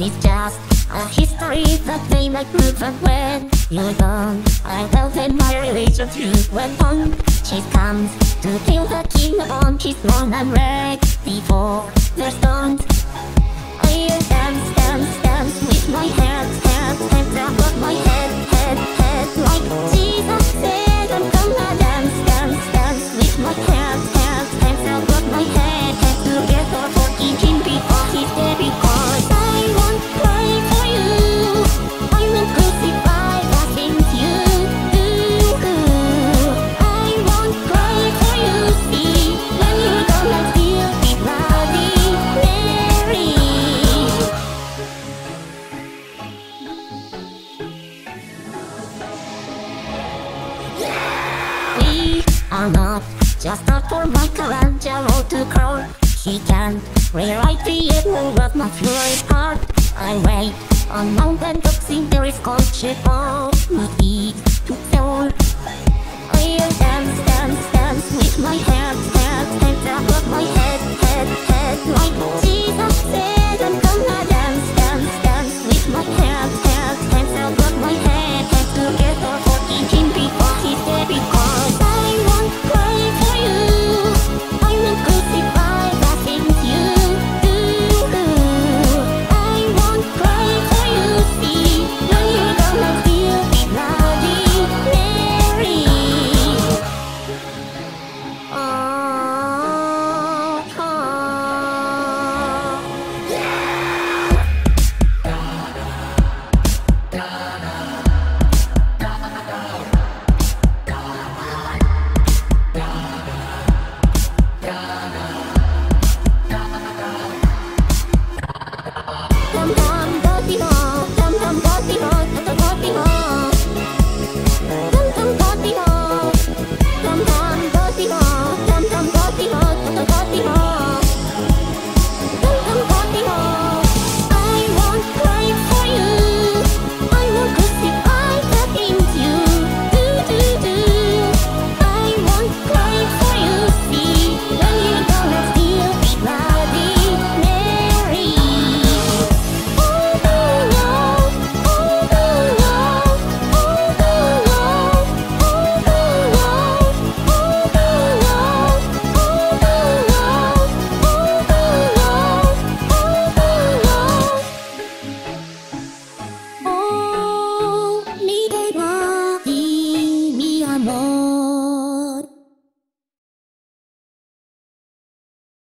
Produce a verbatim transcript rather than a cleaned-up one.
is just a history that they might prove. But when you're gone, I doubt that my relationship went on. She comes to kill the king upon his throne and wreck before their stones. I dance, dance, dance with my head, head, head above my head, head, head. Like Jesus said, I'm gonna dance, dance, dance with my head, head, head above my head, head together for eating before he's dead. Because I won't cry for you, I won't crucify that things you do. I won't cry for you, see, when you're gonna still be bloody Mary. We are not just not for Michelangelo to crawl. He can't rewrite the evil of my furious heart. I wait on mountain tops in there is culture all my feet to fall. I dance, dance, dance with my head, head, head above my head, head, head. Like Jesus said, I'm gonna dance, dance, dance with my head, head, head above my head, head together for eating before he's dead. Because I won't cry for you, I won't crucify the things you do. I won't cry for you, see, when you're gonna still be bloody Mary. Oh, oh. Come on.